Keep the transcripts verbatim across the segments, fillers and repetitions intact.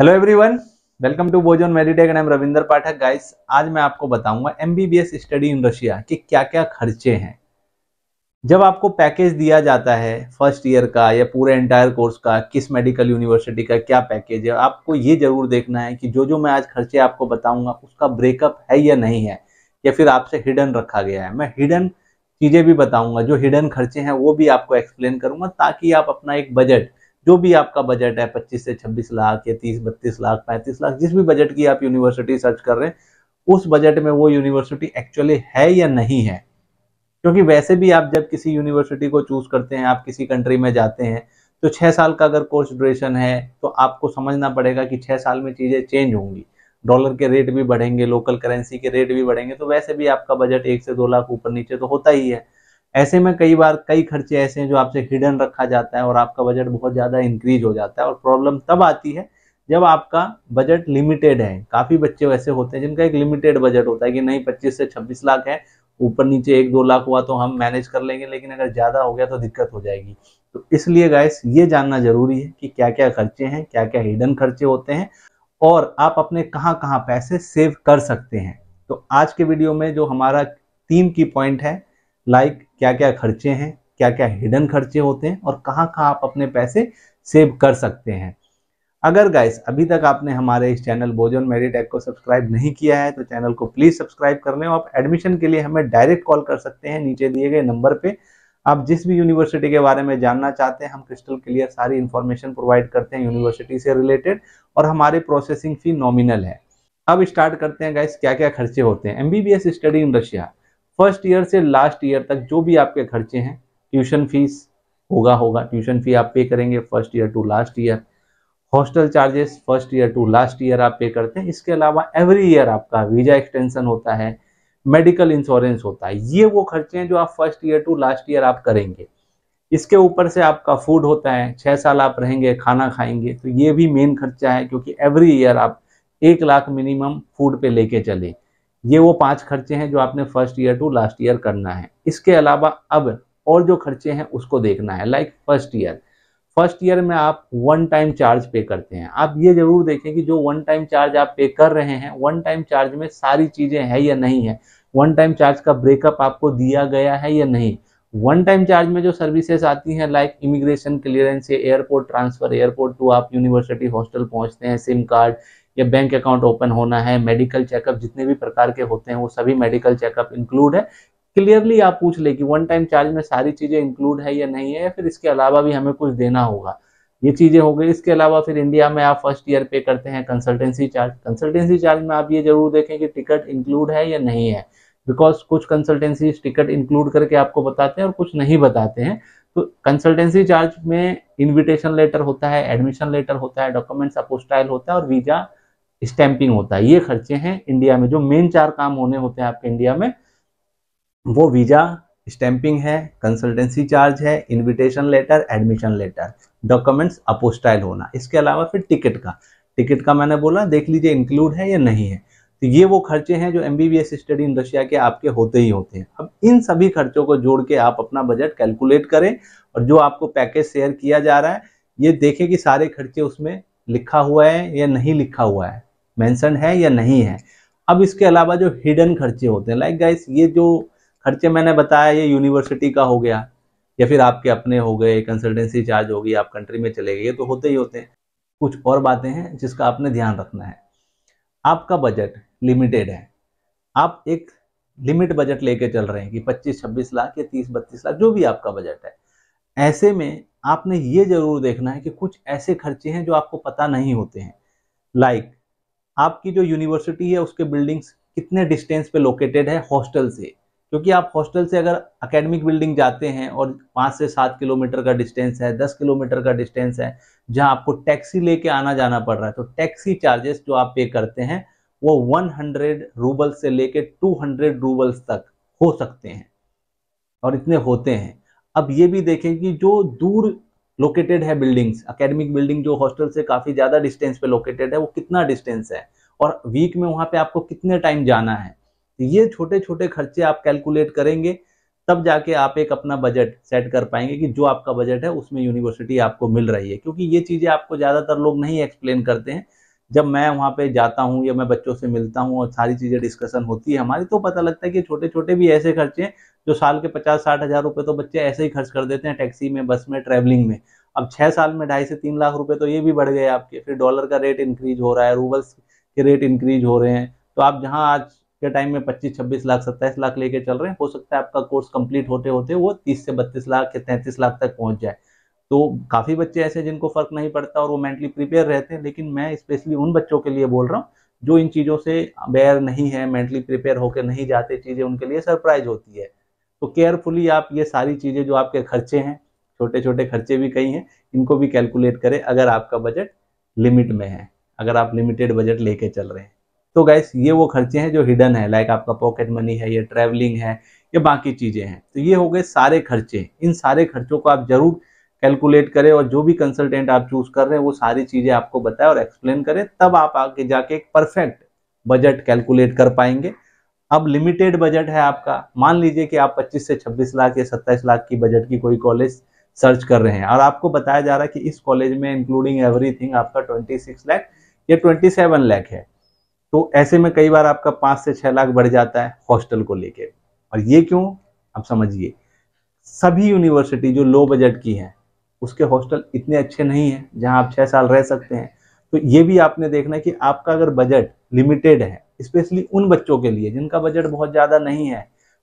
Hello everyone, welcome to boson Meditech and I am Ravinder Pathak. Guys, आज मैं आपको बताऊंगा एमबीबीएस स्टडी इन रशिया के क्या क्या खर्चे हैं। जब आपको पैकेज दिया जाता है फर्स्ट ईयर का या पूरे एंटायर कोर्स का, किस मेडिकल यूनिवर्सिटी का क्या पैकेज है, आपको ये जरूर देखना है कि जो जो मैं आज खर्चे आपको बताऊंगा उसका ब्रेकअप है या नहीं है, या फिर आपसे हिडन रखा गया है। मैं हिडन चीज़ें भी बताऊँगा, जो हिडन खर्चे हैं वो भी आपको एक्सप्लेन करूँगा, ताकि आप अपना एक बजट, जो भी आपका बजट है पच्चीस से छब्बीस लाख या तीस बत्तीस लाख पैंतीस लाख, जिस भी बजट की आप यूनिवर्सिटी सर्च कर रहे हैं, उस बजट में वो यूनिवर्सिटी एक्चुअली है या नहीं है। क्योंकि वैसे भी आप जब किसी यूनिवर्सिटी को चूज करते हैं, आप किसी कंट्री में जाते हैं, तो छः साल का अगर कोर्स ड्यूरेशन है तो आपको समझना पड़ेगा कि छः साल में चीज़ें चेंज होंगी, डॉलर के रेट भी बढ़ेंगे, लोकल करेंसी के रेट भी बढ़ेंगे, तो वैसे भी आपका बजट एक से दो लाख ऊपर नीचे तो होता ही है। ऐसे में कई बार कई खर्चे ऐसे हैं जो आपसे हिडन रखा जाता है और आपका बजट बहुत ज़्यादा इंक्रीज हो जाता है। और प्रॉब्लम तब आती है जब आपका बजट लिमिटेड है। काफ़ी बच्चे वैसे होते हैं जिनका एक लिमिटेड बजट होता है कि नहीं, पच्चीस से छब्बीस लाख है, ऊपर नीचे एक दो लाख हुआ तो हम मैनेज कर लेंगे, लेकिन अगर ज़्यादा हो गया तो दिक्कत हो जाएगी। तो इसलिए गाइस, ये जानना जरूरी है कि क्या क्या खर्चे हैं, क्या क्या हिडन खर्चे होते हैं, और आप अपने कहाँ कहाँ पैसे सेव कर सकते हैं। तो आज के वीडियो में जो हमारा तीन की पॉइंट है, लाइक like, क्या क्या खर्चे हैं, क्या क्या हिडन खर्चे होते हैं, और कहाँ कहाँ आप अपने पैसे सेव कर सकते हैं। अगर गाइस अभी तक आपने हमारे इस चैनल बोजोन मेडिटेक को सब्सक्राइब नहीं किया है तो चैनल को प्लीज़ सब्सक्राइब कर लें। आप एडमिशन के लिए हमें डायरेक्ट कॉल कर सकते हैं नीचे दिए गए नंबर पे। आप जिस भी यूनिवर्सिटी के बारे में जानना चाहते हैं, हम क्रिस्टल क्लियर सारी इन्फॉर्मेशन प्रोवाइड करते हैं यूनिवर्सिटी से रिलेटेड, और हमारे प्रोसेसिंग फ़ी नॉमिनल है। अब स्टार्ट करते हैं गाइस, क्या क्या खर्चे होते हैं MBBS study in Russia. First year से लास्ट ईयर तक जो भी आपके खर्चे हैं, ट्यूशन फीस होगा होगा ट्यूशन फी आप पे करेंगे first year to last year. Hostel charges first year to last year आप पे करते हैं। इसके अलावा एवरी ईयर आपका वीजा एक्सटेंशन होता है, मेडिकल इंश्योरेंस होता है। ये वो खर्चे हैं जो आप first year to last year आप करेंगे। इसके ऊपर से आपका फूड होता है, छः साल आप रहेंगे खाना खाएंगे, तो ये भी मेन खर्चा है, क्योंकि एवरी ईयर आप एक लाख मिनिमम फूड पे लेके चले। ये वो पांच खर्चे हैं जो आपने first year to last year करना है। इसके अलावा अब और जो खर्चे हैं उसको देखना है। Like first year first year में आप वन टाइम चार्ज पे करते हैं। आप ये जरूर देखें कि जो वन टाइम चार्ज आप पे कर रहे हैं, वन टाइम चार्ज में सारी चीज़ें हैं या नहीं है, वन टाइम चार्ज का ब्रेकअप आपको दिया गया है या नहीं। वन टाइम चार्ज में जो सर्विसेज आती हैं, लाइक इमिग्रेशन क्लियरेंस या एयरपोर्ट ट्रांसफ़र, एयरपोर्ट टू आप यूनिवर्सिटी हॉस्टल पहुँचते हैं, सिम कार्ड या बैंक अकाउंट ओपन होना है, मेडिकल चेकअप, जितने भी प्रकार के होते हैं वो सभी मेडिकल चेकअप इंक्लूड है। क्लियरली आप पूछ ले कि वन टाइम चार्ज में सारी चीज़ें इंक्लूड है या नहीं है, या फिर इसके अलावा भी हमें कुछ देना होगा। ये चीज़ें हो गई। इसके अलावा फिर इंडिया में आप फर्स्ट ईयर पे करते हैं कंसल्टेंसी चार्ज। कंसल्टेंसी चार्ज में आप ये जरूर देखें कि टिकट इंक्लूड है या नहीं है, बिकॉज कुछ कंसल्टेंसी टिकट इंक्लूड करके आपको बताते हैं और कुछ नहीं बताते हैं। तो कंसल्टेंसी चार्ज में इनविटेशन लेटर होता है, एडमिशन लेटर होता है, डॉक्यूमेंट्स अपोस्टाइल होता है और वीज़ा स्टैंपिंग होता है। ये खर्चे हैं इंडिया में। जो मेन चार काम होने होते हैं आपके इंडिया में, वो वीज़ा स्टैंपिंग है, कंसल्टेंसी चार्ज है, invitation letter, admission letter, documents apostille होना। इसके अलावा फिर टिकट का टिकट का मैंने बोला, देख लीजिए इंक्लूड है या नहीं है। तो ये वो खर्चे हैं जो एमबीबीएस स्टडी इन रशिया के आपके होते ही होते हैं। अब इन सभी खर्चों को जोड़ के आप अपना बजट कैलकुलेट करें, और जो आपको पैकेज शेयर किया जा रहा है ये देखें कि सारे खर्चे उसमें लिखा हुआ है या नहीं लिखा हुआ है, मेंशन है या नहीं है। अब इसके अलावा जो हिडन खर्चे होते हैं, लाइक गाइस ये जो खर्चे मैंने बताया, ये यूनिवर्सिटी का हो गया या फिर आपके अपने हो गए, कंसल्टेंसी चार्ज हो गई, आप कंट्री में चले गए, तो होते ही होते हैं। कुछ और बातें हैं जिसका आपने ध्यान रखना है। आपका बजट लिमिटेड है, आप एक लिमिट बजट लेके चल रहे हैं कि पच्चीस छब्बीस लाख या तीस बत्तीस लाख, जो भी आपका बजट है। ऐसे में आपने ये जरूर देखना है कि कुछ ऐसे खर्चे हैं जो आपको पता नहीं होते हैं। लाइक like, आपकी जो यूनिवर्सिटी है उसके बिल्डिंग्स कितने डिस्टेंस पे लोकेटेड है हॉस्टल से, क्योंकि आप हॉस्टल से अगर अकेडमिक बिल्डिंग जाते हैं और पाँच से सात किलोमीटर का डिस्टेंस है, दस किलोमीटर का डिस्टेंस है, जहाँ आपको टैक्सी लेके आना जाना पड़ रहा है, तो टैक्सी चार्जेस जो आप पे करते हैं वो सौ रूबल्स से लेके दो सौ रूबल्स तक हो सकते हैं, और इतने होते हैं। अब ये भी देखें कि जो दूर लोकेटेड है बिल्डिंग्स, एकेडमिक बिल्डिंग जो हॉस्टल से काफ़ी ज़्यादा डिस्टेंस पे लोकेटेड है, वो कितना डिस्टेंस है और वीक में वहाँ पे आपको कितने टाइम जाना है। ये छोटे छोटे खर्चे आप कैलकुलेट करेंगे, तब जाके आप एक अपना बजट सेट कर पाएंगे कि जो आपका बजट है उसमें यूनिवर्सिटी आपको मिल रही है। क्योंकि ये चीज़ें आपको ज़्यादातर लोग नहीं एक्सप्लेन करते हैं, जब मैं वहाँ पे जाता हूँ या मैं बच्चों से मिलता हूँ और सारी चीज़ें डिस्कशन होती है हमारी, तो पता लगता है कि छोटे छोटे भी ऐसे खर्चे हैं जो साल के पचास साठ हज़ार रुपये तो बच्चे ऐसे ही खर्च कर देते हैं टैक्सी में, बस में, ट्रैवलिंग में। अब छः साल में ढाई से तीन लाख रुपये तो ये भी बढ़ गए आपके। फिर डॉलर का रेट इंक्रीज हो रहा है, रूबल्स के रेट इंक्रीज हो रहे हैं, तो आप जहाँ आज के टाइम में पच्चीस छब्बीस लाख सत्ताईस लाख लेके चल रहे हैं, हो सकता है आपका कोर्स कंप्लीट होते होते वो तीस से बत्तीस लाख या तैंतीस लाख तक पहुँच जाए। तो काफ़ी बच्चे ऐसे जिनको फ़र्क नहीं पड़ता और वो मेंटली प्रिपेयर रहते हैं, लेकिन मैं स्पेशली उन बच्चों के लिए बोल रहा हूँ जो इन चीज़ों से अवेयर नहीं है, मेंटली प्रिपेयर होकर नहीं जाते, चीज़ें उनके लिए सरप्राइज होती है। तो केयरफुली आप ये सारी चीज़ें जो आपके खर्चे हैं, छोटे छोटे खर्चे भी कई हैं, इनको भी कैलकुलेट करें अगर आपका बजट लिमिट में है, अगर आप लिमिटेड बजट लेके चल रहे हैं। तो गाइस ये वो खर्चे हैं जो हिडन है, लाइक आपका पॉकेट मनी है, ये ट्रैवलिंग है, ये बाकी चीज़ें हैं। तो ये हो गए सारे खर्चे। इन सारे खर्चों को आप ज़रूर कैलकुलेट करें और जो भी कंसल्टेंट आप चूज कर रहे हैं वो सारी चीज़ें आपको बताए और एक्सप्लेन करें, तब आप आगे जाके एक परफेक्ट बजट कैलकुलेट कर पाएंगे। अब लिमिटेड बजट है आपका, मान लीजिए कि आप पच्चीस से छब्बीस लाख या सत्ताईस लाख की बजट की कोई कॉलेज सर्च कर रहे हैं और आपको बताया जा रहा है कि इस कॉलेज में इंक्लूडिंग एवरीथिंग आपका ट्वेंटी सिक्स लाख या ट्वेंटी सेवन लाख है, तो ऐसे में कई बार आपका पाँच से छः लाख बढ़ जाता है हॉस्टल को लेके। और ये क्यों, आप समझिए, सभी यूनिवर्सिटी जो लो बजट की हैं उसके हॉस्टल इतने अच्छे नहीं हैं जहां आप छः साल रह सकते हैं। तो ये भी आपने देखना है कि आपका अगर बजट लिमिटेड है, स्पेशली उन बच्चों के लिए जिनका बजट बहुत ज़्यादा नहीं है,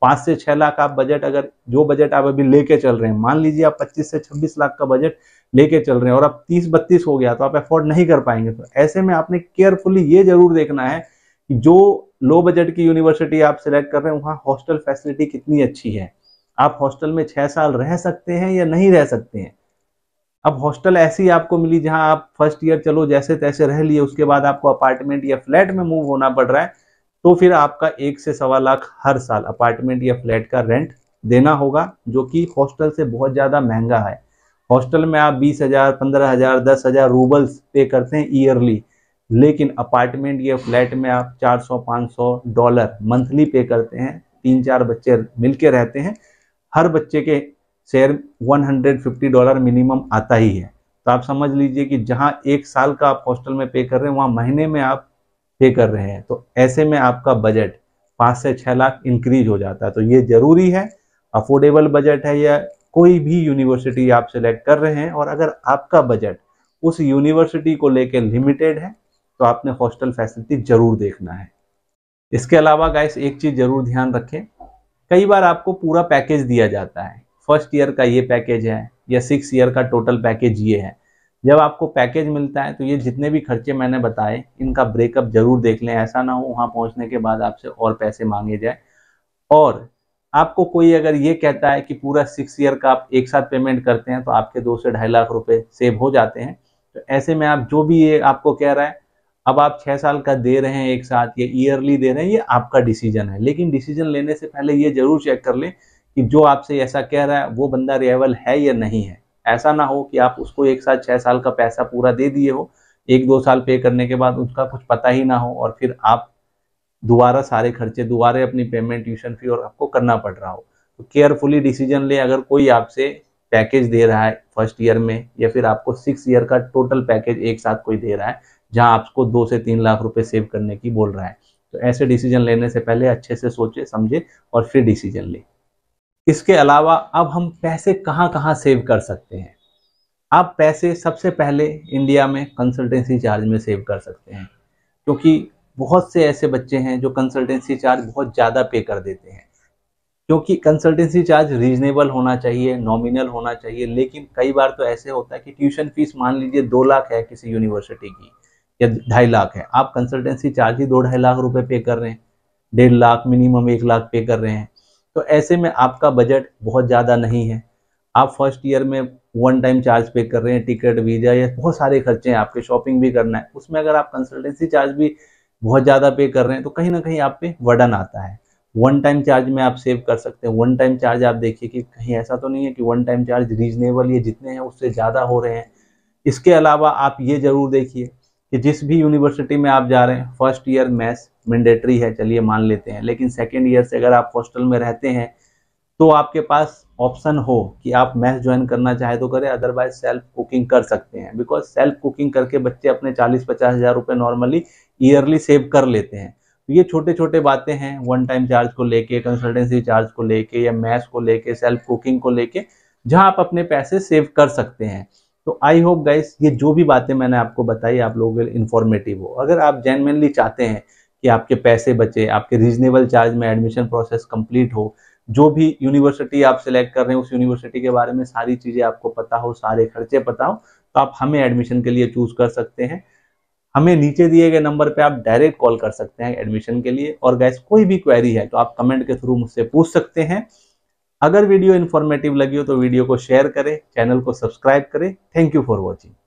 पाँच से छः लाख आप बजट, अगर जो बजट आप अभी लेके चल रहे हैं, मान लीजिए आप पच्चीस से छब्बीस लाख का बजट लेके चल रहे हैं और आप तीस बत्तीस हो गया तो आप अफोर्ड नहीं कर पाएंगे। तो ऐसे में आपने केयरफुली ये जरूर देखना है कि जो लो बजट की यूनिवर्सिटी आप सिलेक्ट कर रहे हैं वहाँ हॉस्टल फैसिलिटी कितनी अच्छी है, आप हॉस्टल में छः साल रह सकते हैं या नहीं रह सकते हैं। अब हॉस्टल ऐसी आपको मिली जहां आप फर्स्ट ईयर चलो जैसे तैसे रह लिए, उसके बाद आपको अपार्टमेंट या फ्लैट में मूव होना पड़ रहा है, तो फिर आपका एक से सवा लाख हर साल अपार्टमेंट या फ्लैट का रेंट देना होगा, जो कि हॉस्टल से बहुत ज़्यादा महंगा है। हॉस्टल में आप बीस हज़ार पंद्रह हज़ार दस हज़ार रूबल्स पे करते हैं ईयरली, लेकिन अपार्टमेंट या फ्लैट में आप चार सौ पाँच सौ डॉलर मंथली पे करते हैं। तीन चार बच्चे मिल के रहते हैं, हर बच्चे के शेयर एक सौ पचास डॉलर मिनिमम आता ही है। तो आप समझ लीजिए कि जहां एक साल का आप हॉस्टल में पे कर रहे हैं वहां महीने में आप पे कर रहे हैं। तो ऐसे में आपका बजट पाँच से छः लाख इंक्रीज हो जाता है। तो ये ज़रूरी है, अफोर्डेबल बजट है या कोई भी यूनिवर्सिटी आप सेलेक्ट कर रहे हैं, और अगर आपका बजट उस यूनिवर्सिटी को लेके लिमिटेड है तो आपने हॉस्टल फैसिलिटी ज़रूर देखना है। इसके अलावा गाइस एक चीज़ ज़रूर ध्यान रखें, कई बार आपको पूरा पैकेज दिया जाता है, फर्स्ट ईयर का ये पैकेज है या सिक्स ईयर का टोटल पैकेज ये है। जब आपको पैकेज मिलता है तो ये जितने भी खर्चे मैंने बताए इनका ब्रेकअप जरूर देख लें, ऐसा ना हो वहाँ पहुँचने के बाद आपसे और पैसे मांगे जाए। और आपको कोई अगर ये कहता है कि पूरा सिक्स ईयर का आप एक साथ पेमेंट करते हैं तो आपके दो से ढाई लाख रुपए सेव हो जाते हैं। तो ऐसे में आप जो भी ये आपको कह रहा है, अब आप छः साल का दे रहे हैं एक साथ या ईयरली दे रहे हैं, ये आपका डिसीजन है, लेकिन डिसीजन लेने से पहले ये जरूर चेक कर लें कि जो आपसे ऐसा कह रहा है वो बंदा रिलायबल है या नहीं है। ऐसा ना हो कि आप उसको एक साथ छः साल का पैसा पूरा दे दिए हो, एक दो साल पे करने के बाद उसका कुछ पता ही ना हो और फिर आप दोबारा सारे खर्चे, दोबारा अपनी पेमेंट, ट्यूशन फी और आपको करना पड़ रहा हो। तो केयरफुली डिसीजन लें। अगर कोई आपसे पैकेज दे रहा है फर्स्ट ईयर में या फिर आपको सिक्स ईयर का टोटल पैकेज एक साथ कोई दे रहा है जहाँ आपको दो से तीन लाख रुपये सेव करने की बोल रहा है, तो ऐसे डिसीजन लेने से पहले अच्छे से सोचें, समझें और फिर डिसीजन लें। इसके अलावा अब हम पैसे कहाँ कहाँ सेव कर सकते हैं। आप पैसे सबसे पहले इंडिया में कंसल्टेंसी चार्ज में सेव कर सकते हैं, क्योंकि बहुत से ऐसे बच्चे हैं जो कंसल्टेंसी चार्ज बहुत ज़्यादा पे कर देते हैं, क्योंकि कंसल्टेंसी चार्ज रीजनेबल होना चाहिए, नॉमिनल होना चाहिए। लेकिन कई बार तो ऐसे होता है कि ट्यूशन फीस मान लीजिए दो लाख है किसी यूनिवर्सिटी की या ढाई लाख है, आप कंसल्टेंसी चार्ज ही दो ढाई लाख रुपये पे कर रहे हैं, डेढ़ लाख मिनिमम एक लाख पे कर रहे हैं। तो ऐसे में आपका बजट बहुत ज़्यादा नहीं है, आप फर्स्ट ईयर में वन टाइम चार्ज पे कर रहे हैं, टिकट, वीज़ा या बहुत सारे खर्चे हैं, आपके शॉपिंग भी करना है, उसमें अगर आप कंसल्टेंसी चार्ज भी बहुत ज़्यादा पे कर रहे हैं तो कहीं ना कहीं आप पे वर्डन आता है। वन टाइम चार्ज में आप सेव कर सकते हैं। वन टाइम चार्ज आप देखिए कि कहीं ऐसा तो नहीं है कि वन टाइम चार्ज रीजनेबल ये जितने हैं उससे ज़्यादा हो रहे हैं। इसके अलावा आप ये ज़रूर देखिए कि जिस भी यूनिवर्सिटी में आप जा रहे हैं फर्स्ट ईयर मैथ्स मैंडेटरी है, चलिए मान लेते हैं, लेकिन सेकेंड ईयर से अगर आप हॉस्टल में रहते हैं तो आपके पास ऑप्शन हो कि आप मैथ ज्वाइन करना चाहे तो करें, अदरवाइज सेल्फ कुकिंग कर सकते हैं। बिकॉज सेल्फ कुकिंग करके बच्चे अपने चालीस पचास हज़ार रुपये नॉर्मली ईयरली सेव कर लेते हैं। तो ये छोटे छोटे बातें हैं, वन टाइम चार्ज को लेके, कंसल्टेंसी चार्ज को लेके, या मैथ्स को लेके, सेल्फ कुकिंग को लेके, जहाँ आप अपने पैसे सेव कर सकते हैं। तो आई होप गाइस ये जो भी बातें मैंने आपको बताई आप लोगों के लिए इन्फॉर्मेटिव हो। अगर आप जेन्युइनली चाहते हैं कि आपके पैसे बचे, आपके रीजनेबल चार्ज में एडमिशन प्रोसेस कंप्लीट हो, जो भी यूनिवर्सिटी आप सिलेक्ट कर रहे हैं उस यूनिवर्सिटी के बारे में सारी चीज़ें आपको पता हो, सारे खर्चे पता हो, तो आप हमें एडमिशन के लिए चूज़ कर सकते हैं। हमें नीचे दिए गए नंबर पे आप डायरेक्ट कॉल कर सकते हैं एडमिशन के लिए। और गाइस कोई भी क्वेरी है तो आप कमेंट के थ्रू मुझसे पूछ सकते हैं। अगर वीडियो इन्फॉर्मेटिव लगी हो तो वीडियो को शेयर करें, चैनल को सब्सक्राइब करें। Thank you for watching.